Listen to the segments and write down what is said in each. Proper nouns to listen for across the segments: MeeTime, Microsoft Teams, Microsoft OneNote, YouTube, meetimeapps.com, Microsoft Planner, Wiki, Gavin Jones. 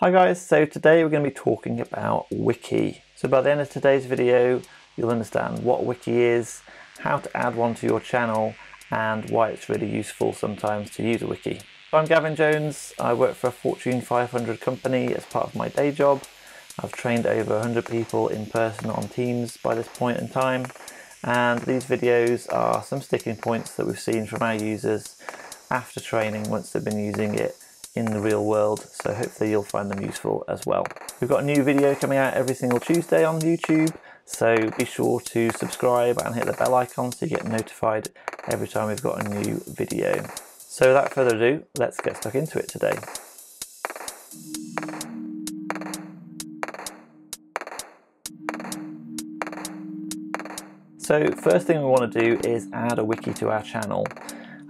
Hi guys, so today we're going to be talking about Wiki. So by the end of today's video, you'll understand what Wiki is, how to add one to your channel, and why it's really useful sometimes to use a Wiki. So I'm Gavin Jones. I work for a Fortune 500 company as part of my day job. I've trained over 100 people in person on Teams by this point in time. And these videos are some sticking points that we've seen from our users after training once they've been using it in the real world, so hopefully you'll find them useful as well. We've got a new video coming out every single Tuesday on YouTube, so be sure to subscribe and hit the bell icon so you get notified every time we've got a new video. So without further ado, let's get stuck into it today. So first thing we want to do is add a wiki to our channel.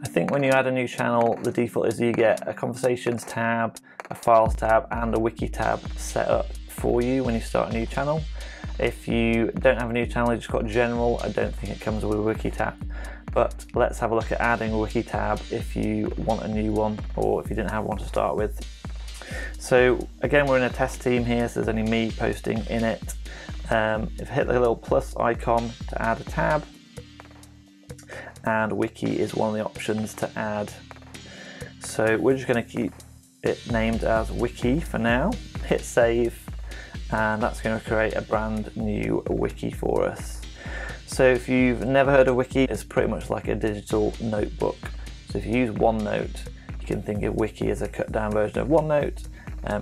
I think when you add a new channel, the default is you get a conversations tab, a files tab, and a wiki tab set up for you when you start a new channel. If you don't have a new channel, you've just got general, I don't think it comes with a wiki tab. But let's have a look at adding a wiki tab if you want a new one, or if you didn't have one to start with. So again, we're in a test team here, so there's only me posting in it. If I hit the little plus icon to add a tab, and Wiki is one of the options to add. So we're just going to keep it named as Wiki for now. Hit save, and that's going to create a brand new Wiki for us. So if you've never heard of Wiki, it's pretty much like a digital notebook. So if you use OneNote, you can think of Wiki as a cut down version of OneNote.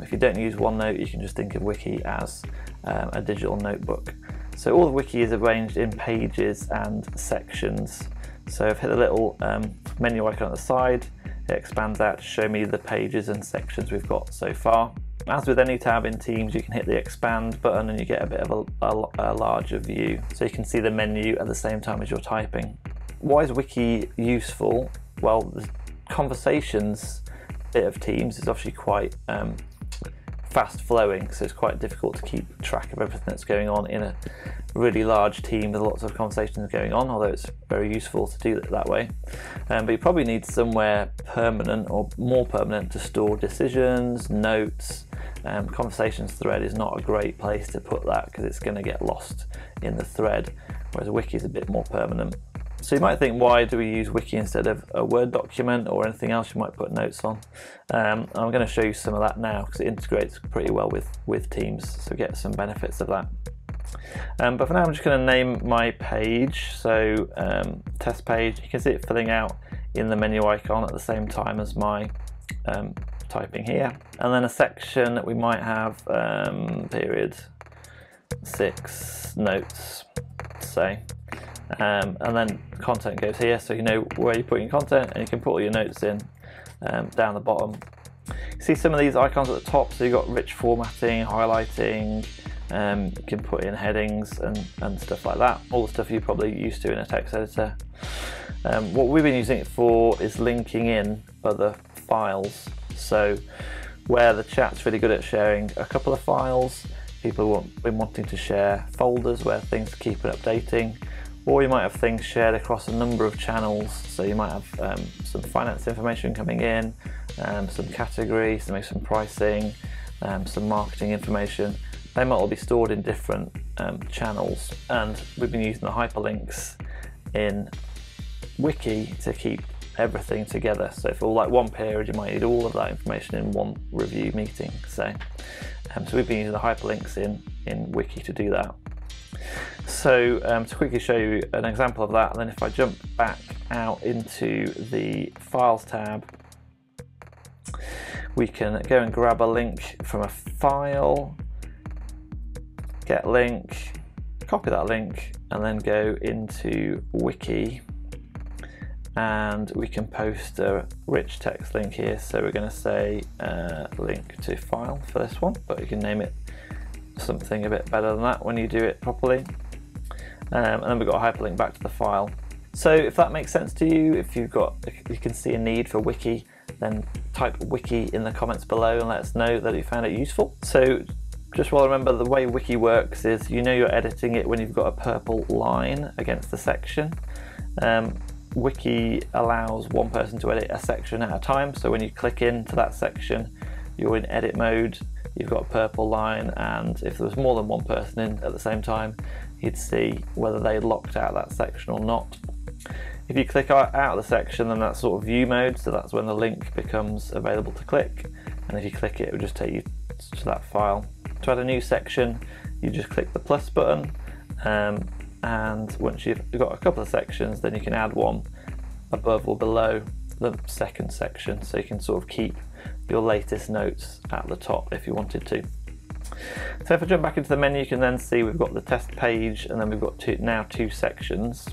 If you don't use OneNote, you can just think of Wiki as a digital notebook. So all the Wiki is arranged in pages and sections. So I've hit the little menu icon at the side, it expands out to show me the pages and sections we've got so far. As with any tab in Teams, you can hit the expand button and you get a bit of a larger view. So you can see the menu at the same time as you're typing. Why is Wiki useful? Well, the conversations bit of Teams is obviously quite fast flowing, so it's quite difficult to keep track of everything that's going on in a really large team with lots of conversations going on, although it's very useful to do it that way. But you probably need somewhere permanent or more permanent to store decisions, notes. Conversations thread is not a great place to put that because it's going to get lost in the thread, whereas Wiki is a bit more permanent. So you might think, why do we use Wiki instead of a Word document or anything else you might put notes on? I'm going to show you some of that now because it integrates pretty well with Teams, so get some benefits of that. But for now I'm just going to name my page, so test page. You can see it filling out in the menu icon at the same time as my typing here. And then a section that we might have period 6 notes, say. And then content goes here, so you know where you're putting content and you can put all your notes in down the bottom. You see some of these icons at the top, so you've got rich formatting, highlighting, you can put in headings and stuff like that, all the stuff you're probably used to in a text editor. What we've been using it for is linking in other files, so where the chat's really good at sharing a couple of files, people have been wanting to share folders where things keep it updating, or you might have things shared across a number of channels, so you might have some finance information coming in, some categories, some pricing, some marketing information. They might all be stored in different channels, and we've been using the hyperlinks in Wiki to keep everything together. So for like one period, you might need all of that information in one review meeting. So we've been using the hyperlinks in Wiki to do that. So to quickly show you an example of that, and then if I jump back out into the Files tab, we can go and grab a link from a file, get link, copy that link, and then go into Wiki, and we can post a rich text link here. So we're going to say link to file for this one, but you can name it something a bit better than that when you do it properly. And then we've got a hyperlink back to the file. So if that makes sense to you, if you can see a need for Wiki, then type Wiki in the comments below and let us know that you found it useful. So just while I remember, the way Wiki works is you know you're editing it when you've got a purple line against the section. Wiki allows one person to edit a section at a time, so when you click into that section, you're in edit mode, you've got a purple line, and if there was more than one person in at the same time, you'd see whether they locked out that section or not. If you click out of the section, then that's sort of view mode, so that's when the link becomes available to click, and if you click it, it will just take you to that file. To add a new section, you just click the plus button, and once you've got a couple of sections, then you can add one above or below the second section, so you can sort of keep your latest notes at the top if you wanted to. So if I jump back into the menu, you can then see we've got the test page, and then we've got now two sections.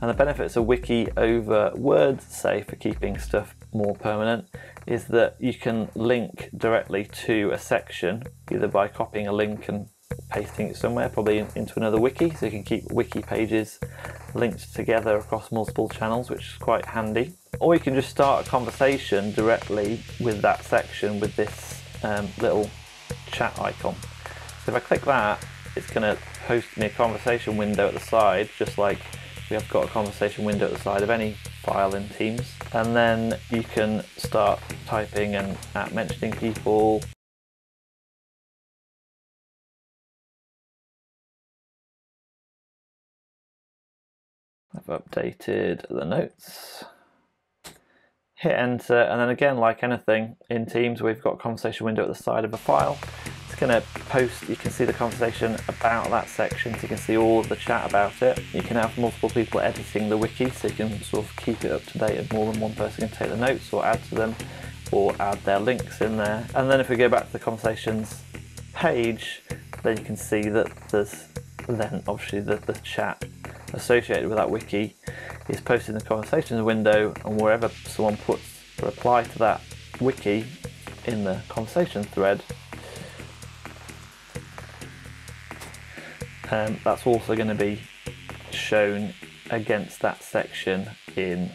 And the benefits of Wiki over Word, say, for keeping stuff more permanent, is that you can link directly to a section, either by copying a link and pasting it somewhere, probably into another wiki, so you can keep wiki pages linked together across multiple channels, which is quite handy. Or you can just start a conversation directly with that section with this little chat icon. So if I click that, it's going to host me a conversation window at the side, just like we have got a conversation window at the side of any file in Teams. And then you can start typing and mentioning people. I've updated the notes. Hit enter, and then again, like anything in Teams, we've got a conversation window at the side of a file. It's going to post, you can see the conversation about that section, so you can see all of the chat about it. You can have multiple people editing the wiki, so you can sort of keep it up to date, and more than one person can take the notes or add to them or add their links in there. And then if we go back to the conversations page, then you can see that there's then obviously the chat associated with that wiki is posted in the conversations window, and wherever someone puts a reply to that wiki in the conversation thread, that's also going to be shown against that section in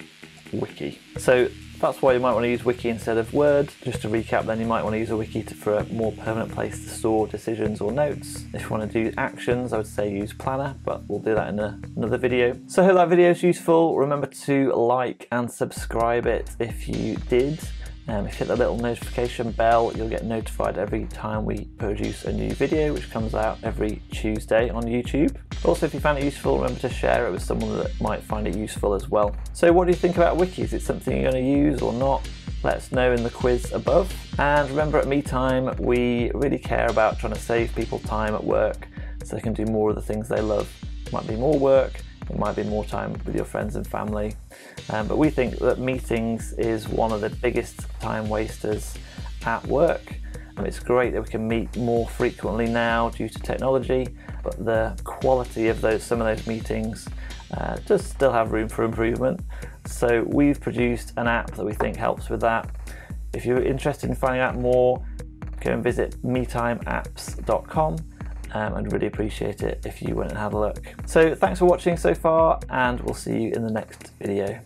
Wiki. So that's why you might want to use Wiki instead of Word. Just to recap then, you might want to use a wiki for a more permanent place to store decisions or notes. If you want to do actions, I would say use Planner, but we'll do that in another video. So I hope that video is useful. Remember to like and subscribe it if you did. If you hit the little notification bell, you'll get notified every time we produce a new video, which comes out every Tuesday on YouTube. Also, if you found it useful, remember to share it with someone that might find it useful as well. So what do you think about Wiki? Is it something you're going to use or not? Let us know in the quiz above. And remember, at MeeTime, we really care about trying to save people time at work so they can do more of the things they love. It might be more work, it might be more time with your friends and family. But we think that meetings is one of the biggest time wasters at work. It's great that we can meet more frequently now due to technology, but the quality of some of those meetings does still have room for improvement. So we've produced an app that we think helps with that. If you're interested in finding out more, go and visit meetimeapps.com. I'd really appreciate it if you went and had a look. So thanks for watching so far, and we'll see you in the next video.